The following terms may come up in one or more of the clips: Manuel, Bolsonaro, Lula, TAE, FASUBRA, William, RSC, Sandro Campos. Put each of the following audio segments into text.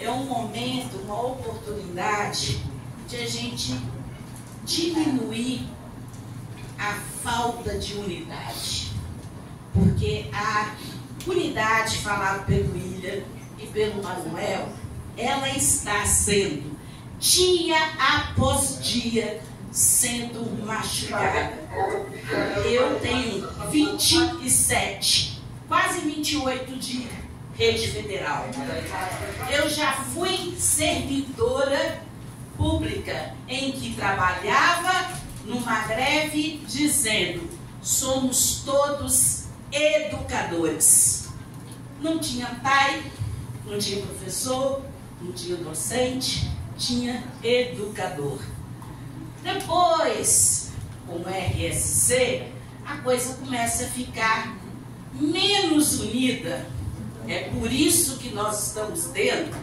é um momento, uma oportunidade de a gente diminuir a falta de unidade. Porque a unidade falada pelo William e pelo Manuel, ela está sendo, dia após dia, sendo machucada. Eu tenho 27, quase 28 de rede federal. Eu já fui servidora pública, em que trabalhava numa greve dizendo: somos todos educadores. Não tinha TAE, não tinha professor, não tinha docente, tinha educador. Depois, com o RSC, a coisa começa a ficar menos unida. É por isso que nós estamos dentro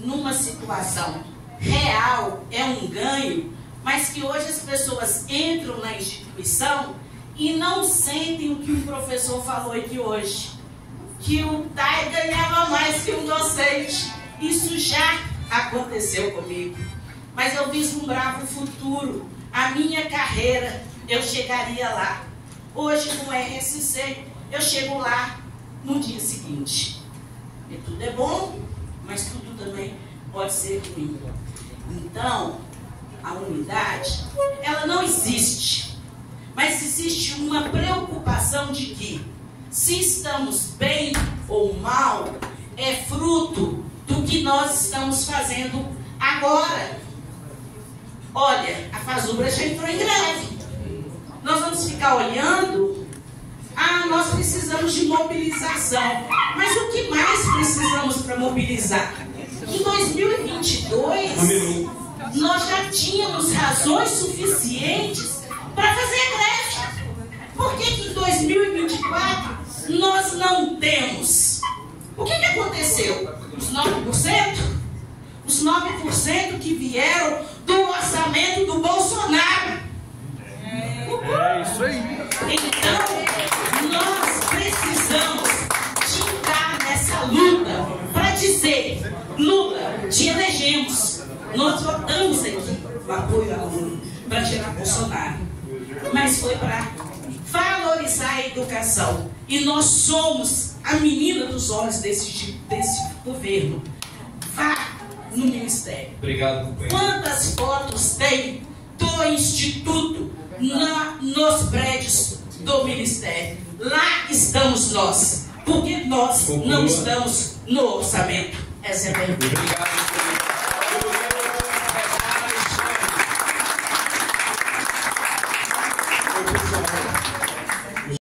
numa situação real, é um ganho, mas que hoje as pessoas entram na instituição e não sentem o que o professor falou aqui hoje, que o TAE ganhava mais que um docente. Isso já aconteceu comigo, mas eu vislumbrava o futuro, a minha carreira, eu chegaria lá. Hoje, com o RSC, eu chego lá no dia seguinte. E tudo é bom, mas tudo também pode ser ruim. Então, a unidade, ela não existe, mas existe uma preocupação de que, se estamos bem ou mal, é fruto do que nós estamos fazendo agora. Olha, a FASUBRA já entrou em greve. Nós vamos ficar olhando? Ah, nós precisamos de mobilização. Mas o que mais precisamos para mobilizar? Em 2022, nós já tínhamos razões suficientes para fazer greve. Por que em 2024 nós não temos? O que aconteceu? Os 9%? Os 9% que vieram do orçamento do Bolsonaro. É isso aí. Então, nós precisamos te entrar nessa luta para dizer: Lula, te elegemos. Nós votamos aqui o apoio à Lula para tirar Bolsonaro. Mas foi para valorizar a educação. E nós somos a menina dos olhos desse governo. Vá no Ministério. Obrigado, companheiro. Quantas fotos tem do Instituto nos prédios do Ministério? Lá estamos nós, porque nós não estamos no orçamento. Essa é a pergunta. Obrigado, companheiro.